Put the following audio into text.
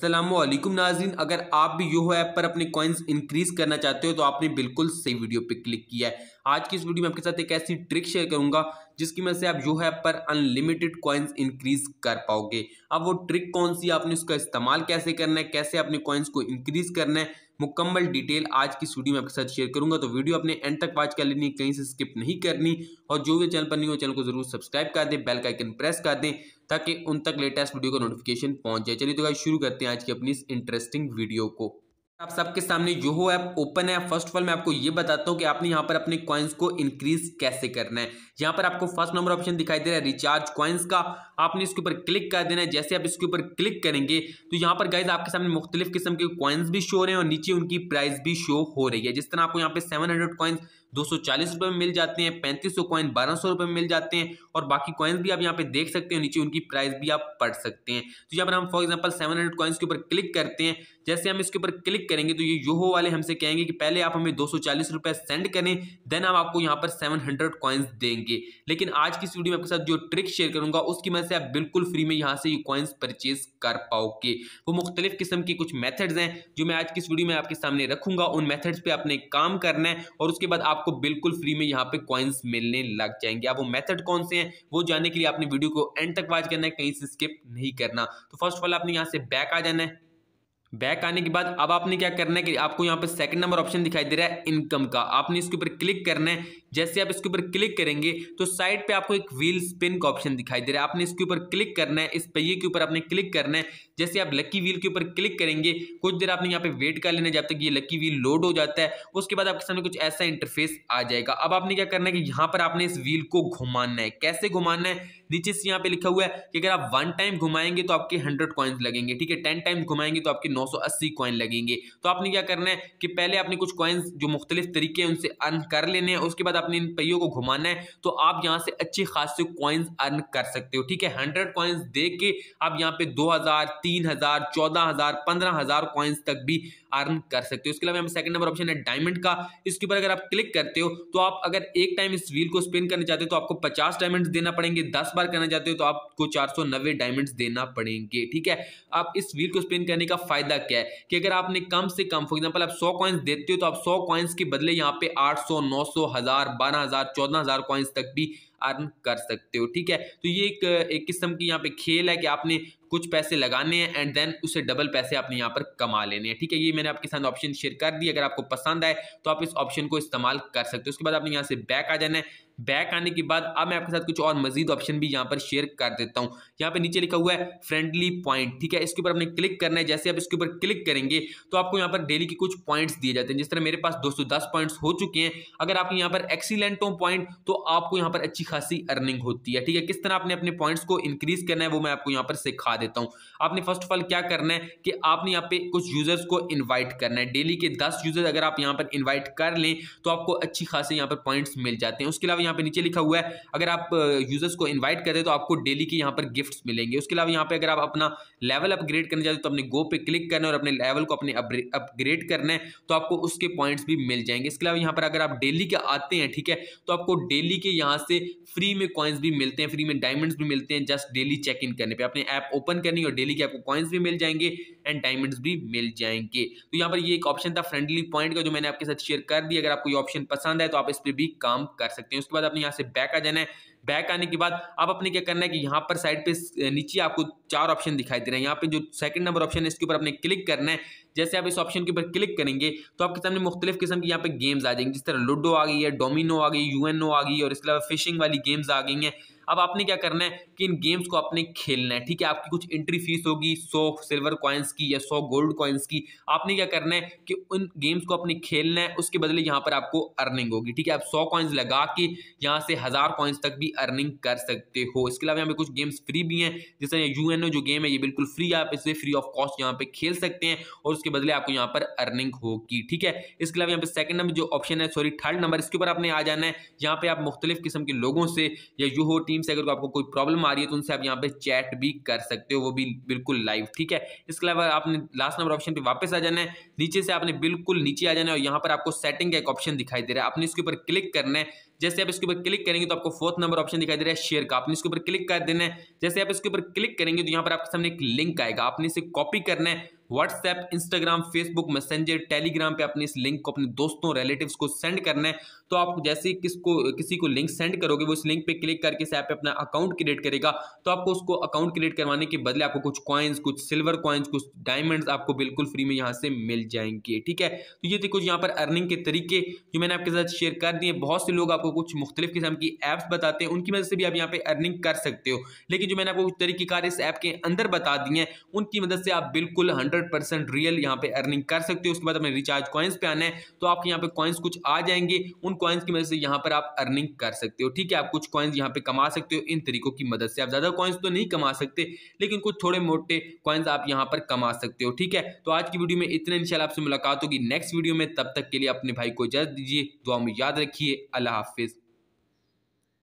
अस्सलामुअलैकुम नाज़रीन, अगर आप भी योहो ऐप पर अपने कॉइन्स इंक्रीज करना चाहते हो तो आपने बिल्कुल सही वीडियो पे क्लिक किया है। आज की इस वीडियो में आपके साथ एक ऐसी ट्रिक शेयर करूंगा जिसकी वजह से आप योहो ऐप पर अनलिमिटेड कॉइन्स इंक्रीज कर पाओगे। अब वो ट्रिक कौन सी, आपने उसका इस्तेमाल कैसे करना है, कैसे अपने कॉइन्स को इंक्रीज करना है, मुकम्मल डिटेल आज की वीडियो में आपके साथ शेयर करूंगा। तो वीडियो अपने एंड तक वॉच कर लेनी है, कहीं से स्किप नहीं करनी। और जो भी चैनल पर नहीं हो चैनल को जरूर सब्सक्राइब कर दें, बेल का आइकन प्रेस कर दें ताकि उन तक लेटेस्ट वीडियो का नोटिफिकेशन पहुंच जाए। चलिए तो गाइस शुरू करते हैं आज की अपनी इस इंटरेस्टिंग वीडियो को। आप सबके सामने योहो ऐप ओपन है। फर्स्ट ऑफ ऑल मैं आपको ये बताता हूँ कि आपने यहाँ पर अपने कॉइन्स को इंक्रीज कैसे करना है। यहाँ पर आपको फर्स्ट नंबर ऑप्शन दिखाई दे रहा है रिचार्ज कॉइन्स का, आपने इसके ऊपर क्लिक कर देना है। जैसे आप इसके ऊपर क्लिक करेंगे तो यहाँ पर गाइज आपके सामने मुख्तलिफ किस्म के कॉइन्स भी शो हो रहे हैं और नीचे उनकी प्राइस भी शो हो रही है। जिस तरह आपको यहाँ पे 700 कॉइन्स 240 रुपये में मिल जाते हैं, 3500 कॉइन 1200 रुपये में मिल जाते हैं और बाकी कॉइन्स भी आप यहाँ पे देख सकते हैं, नीचे उनकी प्राइस भी आप पढ़ सकते हैं। तो यहाँ पर हम फॉर एग्जांपल 700 कॉइन्स के ऊपर क्लिक करते हैं। जैसे हम इसके ऊपर क्लिक करेंगे तो ये योहो वाले हमसे कहेंगे कि पहले आप हमें 240 रुपये सेंड करें, देन हम आपको यहाँ पर 700 कॉइन्स देंगे। लेकिन आज की इस वीडियो में आपके साथ जो ट्रिक शेयर करूँगा उसकी वजह से आप बिल्कुल फ्री में यहाँ से ये कॉइन्स परचेज कर पाओगे। वो मुख्तलिफ किस्म के कुछ मैथड्स हैं जो मैं आज की इस वीडियो में आपके सामने रखूँगा। उन मैथड्स पर आपने काम करना है और उसके बाद आपको बिल्कुल फ्री में यहाँ पे कॉइन्स मिलने लग जाएंगे। अब वो मेथड कौन से हैं वो जानने के लिए आपने वीडियो को एंड तक वॉच करना है, कहीं से स्किप नहीं करना। तो फर्स्ट ऑफ ऑल आपने यहाँ से बैक आ जाना है। बैक आने के बाद अब आपने क्या करना है कि आपको यहाँ पे सेकंड नंबर ऑप्शन दिखाई दे रहा है इनकम का, आपने इसके ऊपर क्लिक करना है। जैसे आप इसके ऊपर क्लिक करेंगे तो साइड पे आपको एक व्हील स्पिन का ऑप्शन दिखाई दे रहा है, आपने इसके ऊपर क्लिक करना है। इस पहिए के ऊपर आपने क्लिक करना है। जैसे आप लकी व्हील के ऊपर क्लिक करेंगे कुछ देर आपने यहाँ पे वेट कर लेना है जब तक ये लकी व्हील लोड हो जाता है। उसके बाद आपके सामने कुछ ऐसा इंटरफेस आ जाएगा। अब आपने क्या करना है कि यहाँ पर आपने इस व्हील को घुमाना है। कैसे घुमाना है, नीचे से यहाँ पे लिखा हुआ है कि अगर आप 1 टाइम घुमाएंगे तो आपके 100 कॉइन्स लगेंगे, ठीक है। 10 टाइम घुमाएंगे तो आपके 980 कॉइन लगेंगे। तो आपने क्या करना है कि पहले आपने कुछ कॉइन्स जो मुख्तलिफ तरीके हैं उनसे अर्न कर लेने हैं, उसके बाद आपने इन पहियों को घुमाना है। तो आप यहाँ से अच्छे खासे कॉइन्स अर्न कर सकते हो, ठीक है। 100 कॉइन्स दे के आप यहाँ पे 2000 3000 14000 15000 कॉइन्स तक भी अर्न कर सकते हो। इसके अलावा हमें सेकंड नंबर ऑप्शन है डायमंड का, इसके ऊपर अगर आप क्लिक करते हो तो आप अगर एक टाइम इस व्हील को स्पिन करना चाहते हो तो आपको 50 डायमंड्स देना पड़ेंगे, 10 बार करना चाहते हो तो आपको 490 डायमंड्स देना पड़ेंगे, ठीक है। आप इस व्हील को स्पिन करने का फायदा क्या है कि अगर आपने कम से कम फॉर एग्जाम्पल आप 100 कॉइन्स देते हो तो आप 100 कॉइन्स के बदले यहाँ पे 800 900 1000 12000 14000 कॉइन्स तक भी अर्न कर सकते हो, ठीक है। तो ये एक किस्म की यहाँ पे खेल है कि आपने कुछ पैसे लगाने हैं एंड देन उससे डबल पैसे आपने यहाँ पर कमा लेने हैं, ठीक है। ये मैंने आपके साथ ऑप्शन शेयर कर दिया, अगर आपको पसंद आए तो आप इस ऑप्शन को इस्तेमाल कर सकते हो। उसके बाद आपने यहाँ से बैक आ जाना है। बैक आने के बाद अब मैं आपके साथ कुछ और मजीद ऑप्शन भी यहाँ पर शेयर कर देता हूँ। यहाँ पे नीचे लिखा हुआ है फ्रेंडली पॉइंट, ठीक है, इसके ऊपर आपने क्लिक करना है। जैसे आप इसके ऊपर क्लिक करेंगे तो आपको यहाँ पर डेली के कुछ पॉइंट्स दिए जाते हैं। जिस तरह मेरे पास 210 पॉइंट्स हो चुके हैं, अगर आपके यहाँ पर एक्सीलेंट हो पॉइंट तो आपको यहाँ पर अच्छी खासी अर्निंग होती है, ठीक है। किस तरह आपने अपने पॉइंट्स को इंक्रीज करना है वो मैं आपको यहाँ पर सिखा देता हूँ। आपने फर्स्ट ऑफ ऑल क्या करना है कि आपने यहाँ पे कुछ यूजर्स को इन्वाइट करना है। डेली के 10 यूजर्स अगर आप यहाँ पर इन्वाइट कर लें तो आपको अच्छी खासी यहाँ पर पॉइंट्स मिल जाते हैं। उसके अलावा यहाँ पे नीचे लिखा हुआ है अगर आप यूजर्स को इनवाइट करते हैं तो आपको डेली के यहाँ पर गिफ्ट्स मिलेंगे। उसके अलावा यहाँ पे अगर आप अपना लेवल अपग्रेड करना चाहते हो तो अपने गो पे क्लिक करना है और अपने लेवल को अपने अपग्रेड करना है तो आपको उसके पॉइंट्स भी मिल जाएंगे। इसके अलावा यहाँ पर अगर आप डेली के आते हैं, ठीक है, तो आपको डेली के यहाँ से फ्री में कॉइन्स भी मिलते हैं, फ्री में डायमंड्स भी मिलते हैं। जस्ट डेली चेक इन करने पर अपने ऐप ओपन करनी और डेली के आपको कॉइन्स भी मिल जाएंगे एंड डायमंड्स भी मिल जाएंगे। तो यहाँ पर ये एक ऑप्शन था फ्रेंडली पॉइंट का जो मैंने आपके साथ शेयर कर दिया। अगर आपको ये ऑप्शन पसंद है तो आप इस पर भी काम कर सकते हैं। उसके बाद आपने यहाँ से बैक आ जाना है। बैक आने के बाद आप अपने क्या करना है कि यहाँ पर साइड पे नीचे आपको 4 ऑप्शन दिखाई दे रहे हैं। यहाँ पे जो सेकंड नंबर ऑप्शन है इसके ऊपर आपने क्लिक करना है। जैसे आप इस ऑप्शन के ऊपर क्लिक करेंगे तो आपके सामने मुख्तलिफ किस्म की यहाँ पे गेम्स आ जाएंगी। जिस तरह लूडो आ गई है, डोमिनो आ गई, यूएनओ आ गई और इसके अलावा फिशिंग वाली गेम्स आ गई हैं। अब आपने क्या करना है कि इन गेम्स को आपने खेलना है, ठीक है। आपकी कुछ एंट्री फीस होगी 100 सिल्वर कॉइन्स की या 100 गोल्ड कॉइन्स की। आपने क्या करना है कि उन गेम्स को आपने खेलना है, उसके बदले यहाँ पर आपको अर्निंग होगी, ठीक है। आप 100 कॉइन्स लगा के यहाँ से 1000 कॉइन्स तक भी अर्निंग कर सकते हो। इसके अलावा यहाँ पे कुछ गेम्स फ्री भी हैं। जैसे यूएनओ जो गेम है ये बिल्कुल फ्री है, आप इसे फ्री ऑफ कॉस्ट यहाँ पे खेल सकते हैं और उसके बदले आपको यहाँ पर अर्निंग होगी, ठीक है। इसके अलावा यहाँ पे सेकंड नंबर जो ऑप्शन है, सॉरी थर्ड नंबर, इसके ऊपर आपने आ जाना है। यहाँ पे आप मुख्तलिफ किस्म के लोगों से या यूहो टीम टीम से अगर आपको कोई प्रॉब्लम आ रही है तो उनसे आप यहाँ पे चैट भी कर सकते हो, वो भी बिल्कुल लाइव, ठीक है। इसके अलावा आपने लास्ट नंबर ऑप्शन पे वापस आ जाना है, नीचे से आपने बिल्कुल नीचे आ जाना है और यहाँ पर आपको सेटिंग का एक ऑप्शन दिखाई दे रहा है, आपने इसके ऊपर क्लिक करना है। जैसे आप इसके ऊपर क्लिक करेंगे तो आपको फोर्थ नंबर ऑप्शन दिखाई दे रहा है शेयर का, आपने इसके ऊपर क्लिक कर देना है। जैसे आप इसके ऊपर क्लिक करेंगे तो यहाँ पर आपके सामने एक लिंक आएगा, आपने इसे कॉपी करना है। WhatsApp, Instagram, Facebook, Messenger, Telegram पे अपने इस लिंक को अपने दोस्तों, रिलेटिव्स को सेंड करना है। तो आप जैसे किसी को लिंक सेंड करोगे वो इस लिंक पे क्लिक करके इस ऐप पे अपना अकाउंट क्रिएट करेगा। तो आपको उसको अकाउंट क्रिएट करवाने के बदले आपको कुछ कॉइन्स, कुछ सिल्वर कॉइन्स, कुछ डायमंड्स आपको बिल्कुल फ्री में यहाँ से मिल जाएंगे, ठीक है। तो ये थे कुछ यहाँ पर अर्निंग के तरीके जो मैंने आपके साथ शेयर कर दिए। बहुत से लोग आपको कुछ मुख्तलिफ किस्म की ऐप्स बताते हैं, उनकी मदद से भी आप यहाँ पे अर्निंग कर सकते हो, लेकिन जो मैंने आपको कुछ तरीकेकार इस ऐप के अंदर बता दिए हैं उनकी मदद से आप बिल्कुल 100% रियल यहाँ पे अर्निंग कर सकते हो। उसके बाद अपने रिचार्ज कॉइन्स पे आना है, तो आपके यहाँ पे कॉइन्स कुछ आ जाएंगे, उन कॉइन्स की मदद से यहाँ पर आप अर्निंग कर सकते हो, ठीक है। आप कुछ कॉइन्स यहाँ पे कमा सकते हो इन तरीकों की मदद से। आप ज़्यादा कॉइन्स तो नहीं कमा सकते लेकिन कुछ थोड़े मोटे कॉइन्स आप यहाँ पर कमा सकते हो, ठीक है। तो आज की वीडियो में इतने, इंशाल्लाह आपसे मुलाकात होगी नेक्स्ट वीडियो में। तब तक के लिए अपने भाई को इजाजत दीजिए, दुआ में याद रखिए, अल्लाह हाफिज़।